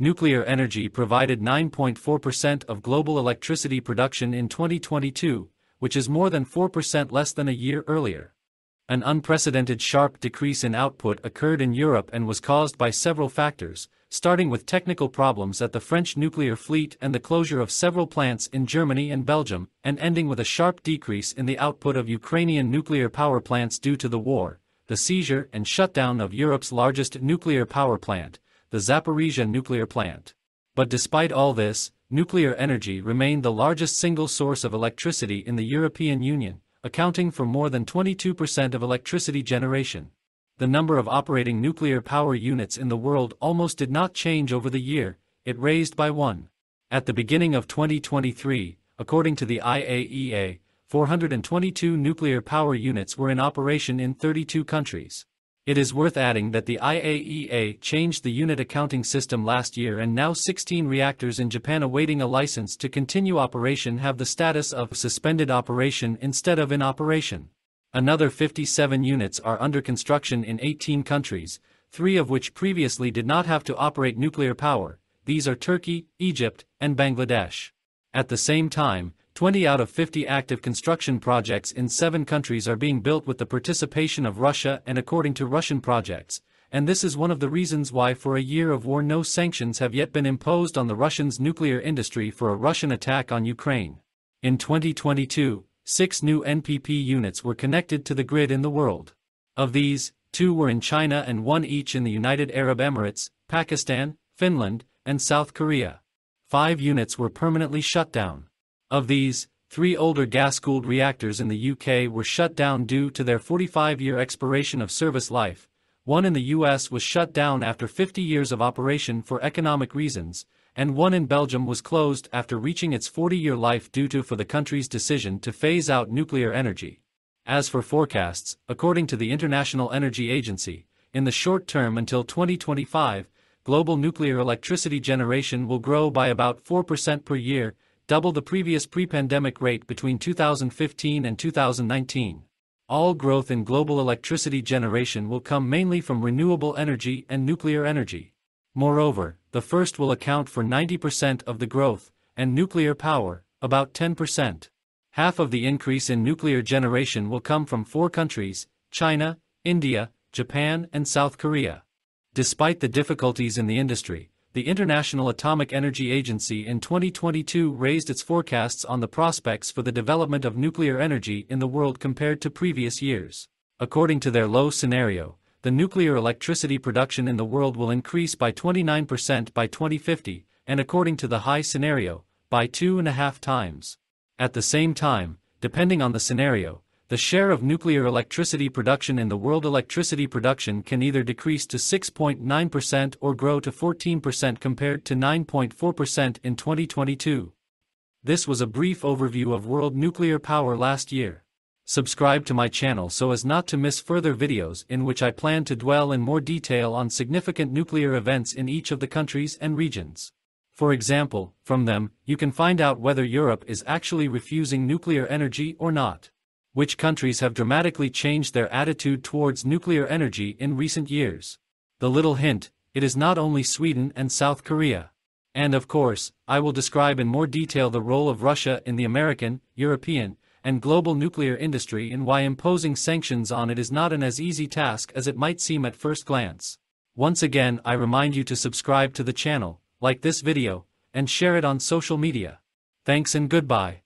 nuclear energy provided 9.4% of global electricity production in 2022, which is more than 4% less than a year earlier. An unprecedented sharp decrease in output occurred in Europe and was caused by several factors, starting with technical problems at the French nuclear fleet and the closure of several plants in Germany and Belgium, and ending with a sharp decrease in the output of Ukrainian nuclear power plants due to the war, the seizure and shutdown of Europe's largest nuclear power plant, the Zaporizhzhia nuclear plant. But despite all this, nuclear energy remained the largest single source of electricity in the European Union, accounting for more than 22% of electricity generation. The number of operating nuclear power units in the world almost did not change over the year, it raised by one. At the beginning of 2023, according to the IAEA, 422 nuclear power units were in operation in 32 countries. It is worth adding that the IAEA changed the unit accounting system last year, and now 16 reactors in Japan awaiting a license to continue operation have the status of suspended operation instead of in operation. Another 57 units are under construction in 18 countries, 3 of which previously did not have to operate nuclear power. These are Turkey, Egypt, and Bangladesh. At the same time, 20 out of 50 active construction projects in 7 countries are being built with the participation of Russia and according to Russian projects, and this is one of the reasons why for a year of war no sanctions have yet been imposed on the Russians' nuclear industry for a Russian attack on Ukraine. In 2022, 6 new NPP units were connected to the grid in the world. Of these, 2 were in China and 1 each in the United Arab Emirates, Pakistan, Finland, and South Korea. 5 units were permanently shut down. Of these, 3 older gas-cooled reactors in the UK were shut down due to their 45-year expiration of service life, 1 in the US was shut down after 50 years of operation for economic reasons, and 1 in Belgium was closed after reaching its 40-year life due to the country's decision to phase out nuclear energy. As for forecasts, according to the International Energy Agency, in the short term until 2025, global nuclear electricity generation will grow by about 4% per year, double the previous pre-pandemic rate between 2015 and 2019. All growth in global electricity generation will come mainly from renewable energy and nuclear energy. Moreover, the first will account for 90% of the growth, and nuclear power, about 10%. Half of the increase in nuclear generation will come from 4 countries, China, India, Japan, and South Korea. Despite the difficulties in the industry, the International Atomic Energy Agency in 2022 raised its forecasts on the prospects for the development of nuclear energy in the world compared to previous years. According to their low scenario, the nuclear electricity production in the world will increase by 29% by 2050, and according to the high scenario, by 2.5 times. At the same time, depending on the scenario, the share of nuclear electricity production in the world electricity production can either decrease to 6.9% or grow to 14% compared to 9.4% in 2022. This was a brief overview of world nuclear power last year. Subscribe to my channel so as not to miss further videos in which I plan to dwell in more detail on significant nuclear events in each of the countries and regions. For example, from them, you can find out whether Europe is actually refusing nuclear energy or not. Which countries have dramatically changed their attitude towards nuclear energy in recent years? The little hint, it is not only Sweden and South Korea. And of course, I will describe in more detail the role of Russia in the American, European, and global nuclear industry and why imposing sanctions on it is not an as easy task as it might seem at first glance. Once again, I remind you to subscribe to the channel, like this video, and share it on social media. Thanks and goodbye.